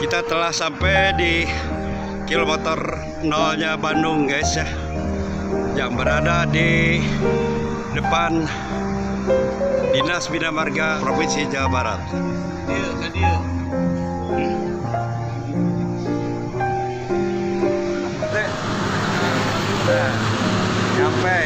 Kita telah sampai di kilometer nolnya Bandung, guys, ya, yang berada di depan Dinas Bina Marga Provinsi Jawa Barat. Nah, nyampe.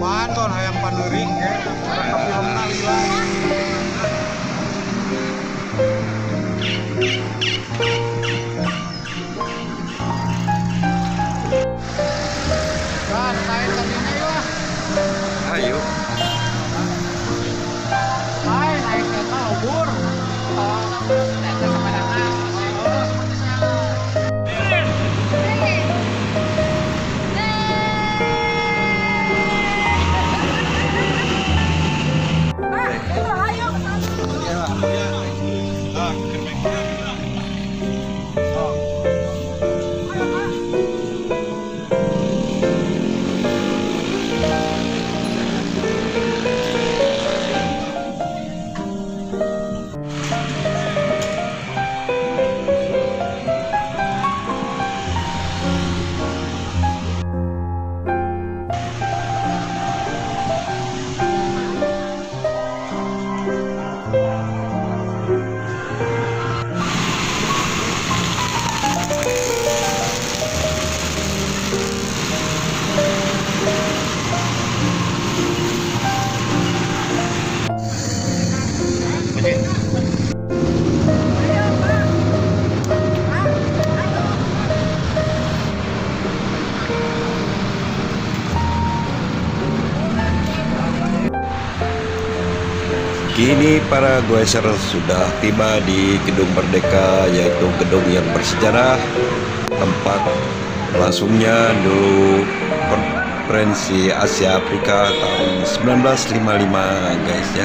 Manton hayang panuring ya. Ayo. Naik ke obor. Kini para goeser sudah tiba di Gedung Merdeka, yaitu gedung yang bersejarah, tempat berlangsungnya dulu Konferensi Asia Afrika tahun 1955, guys, ya.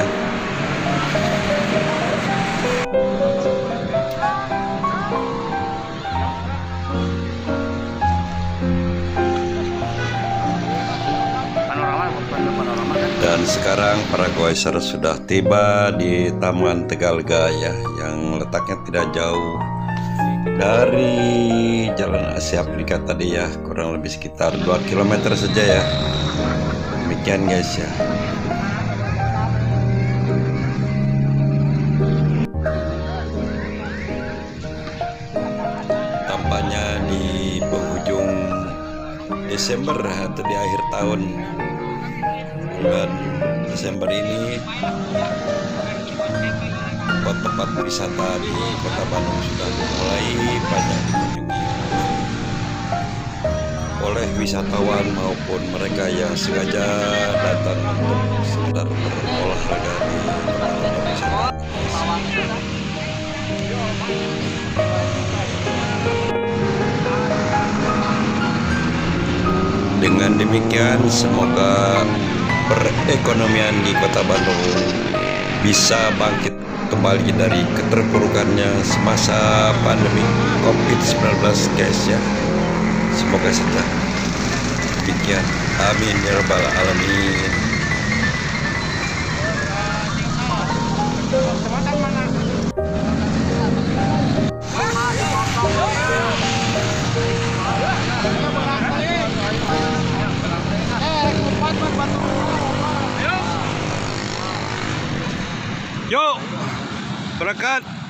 Dan sekarang para goeser sudah tiba di Taman Tegalega, ya, yang letaknya tidak jauh dari Jalan Asia Afrika tadi, ya, kurang lebih sekitar 2 km saja, ya. Demikian, guys, ya. Tampaknya di penghujung Desember atau di akhir tahun bulan Desember ini, tempat-tempat wisata di Kota Bandung sudah mulai banyak dikunjungi oleh wisatawan maupun mereka yang sengaja datang untuk sekedar berolahraga di tempat wisata. Dengan demikian, semoga perekonomian di Kota Bandung bisa bangkit kembali dari keterpurukannya semasa pandemi COVID-19, guys, ya. Semoga saja demikian. Amin ya rabbal alamin. Yo, berangkat.